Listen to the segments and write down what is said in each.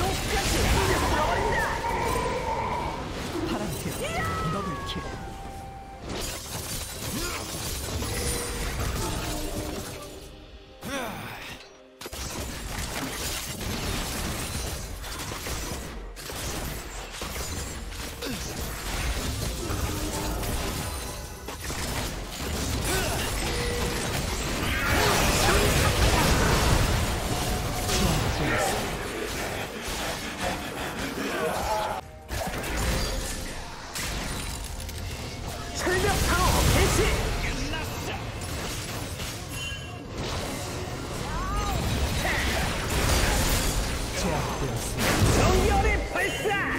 지옥까지 흘려버린다. 파란색 더블킬. 정열의 발사!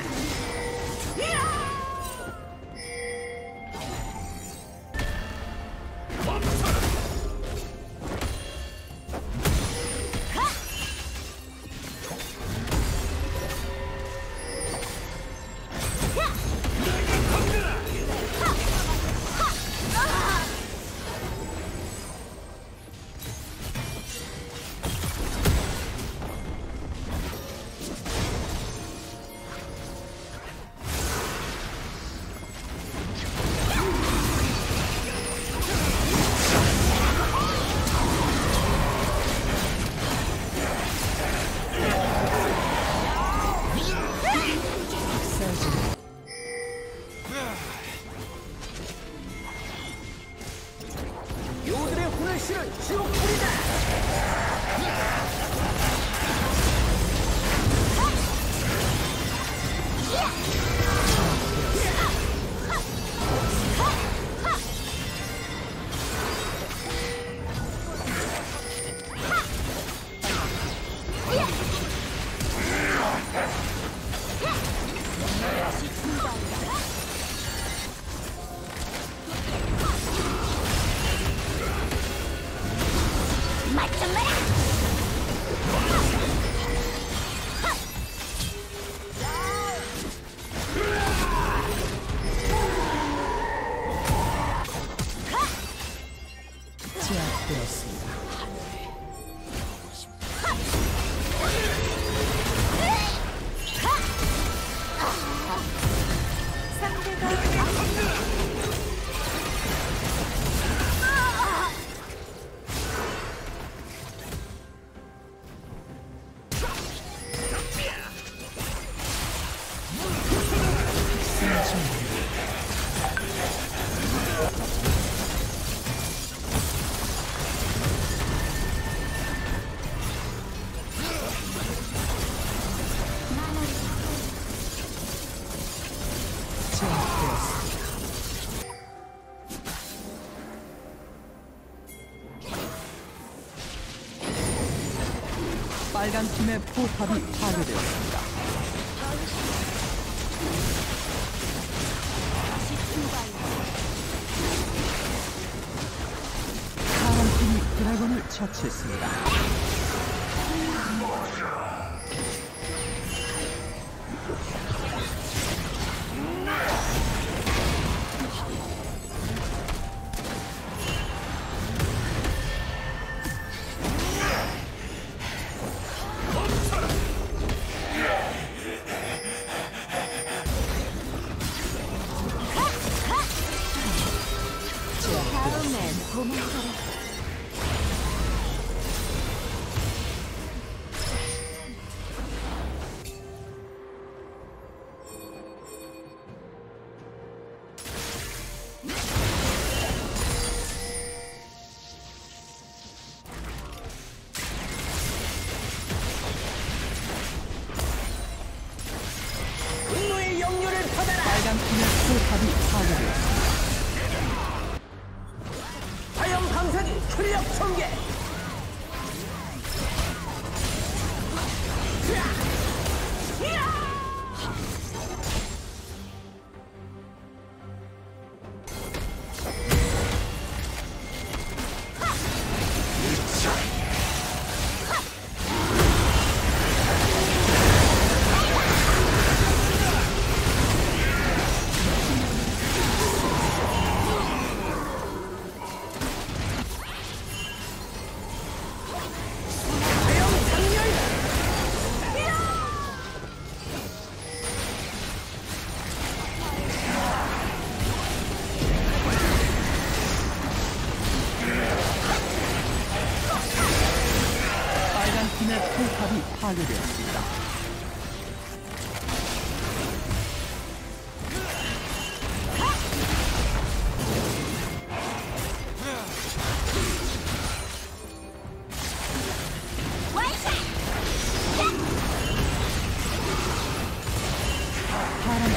빨간 팀의 포탑이 파괴되었습니다. 파란 팀이 드래곤을 처치했습니다. 대형 장렬! 파괴되었습니다.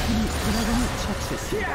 파랑팀이 파괴되었습니다.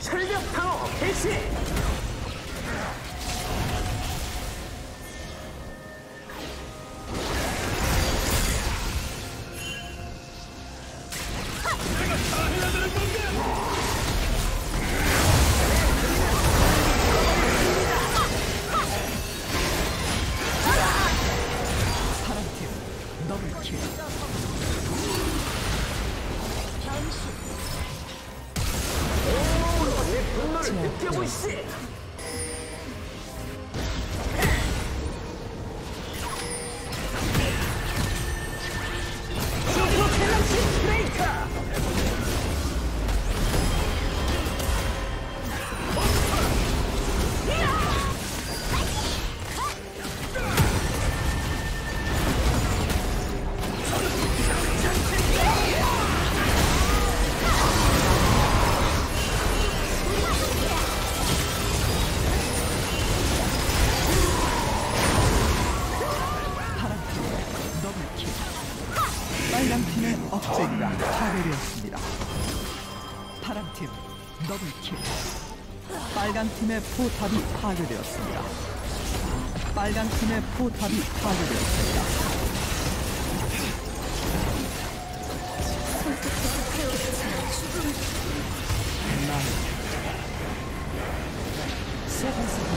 철벽 방어 개시! 파괴되었습니다. 파랑팀 더블킬. 빨강팀의 포탑이 파괴되었습니다. 빨강팀의 포탑이 파괴되었습니다.